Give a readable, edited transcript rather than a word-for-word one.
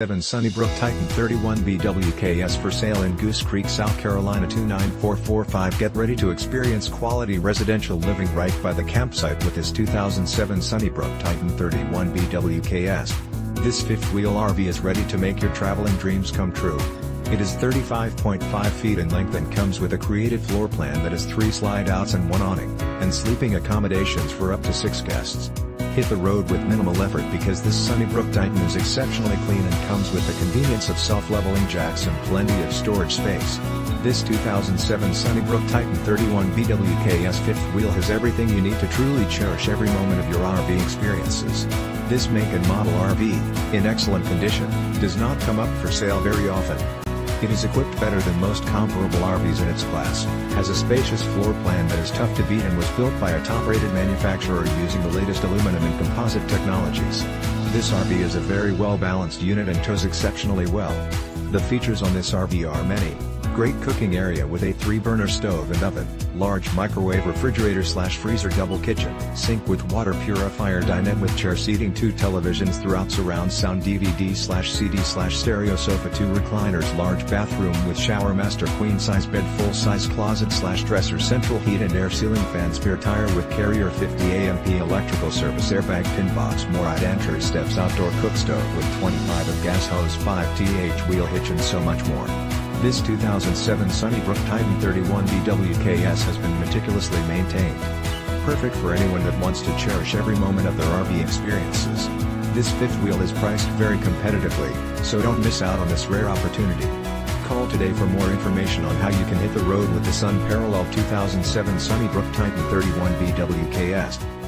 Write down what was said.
7 Sunnybrook Titan 31BWKS for sale in Goose Creek, South Carolina 29445. Get ready to experience quality residential living right by the campsite with this 2007 Sunnybrook Titan 31BWKS. This fifth-wheel RV is ready to make your traveling dreams come true. It is 35.5 feet in length and comes with a creative floor plan that has 3 slide-outs and 1 awning, and sleeping accommodations for up to 6 guests. Hit the road with minimal effort because this Sunnybrook Titan is exceptionally clean and comes with the convenience of self-leveling jacks and plenty of storage space. This 2007 Sunnybrook Titan 31BWKS fifth wheel has everything you need to truly cherish every moment of your RV experiences. This make and model RV, in excellent condition, does not come up for sale very often. It is equipped better than most comparable RVs in its class, has a spacious floor plan that is tough to beat and was built by a top-rated manufacturer using the latest aluminum and composite technologies. This RV is a very well-balanced unit and tows exceptionally well. The features on this RV are many: great cooking area with a 3-burner stove and oven, large microwave refrigerator/freezer, double kitchen, sink with water purifier, dinette with chair seating, 2 televisions throughout, surround sound, DVD/CD/stereo sofa, 2 recliners, large bathroom with shower, master queen-size bed, full-size closet/dresser, central heat and air, ceiling fan, spare tire with carrier, 50 AMP electrical service, airbag, pin box, Morryde entry steps, outdoor cook stove with 25 of gas hose, 5th wheel hitch, and so much more. This 2007 Sunnybrook Titan 31BWKS has been meticulously maintained. Perfect for anyone that wants to cherish every moment of their RV experiences. This fifth wheel is priced very competitively, so don't miss out on this rare opportunity. Call today for more information on how you can hit the road with this unparalleled 2007 Sunnybrook Titan 31BWKS.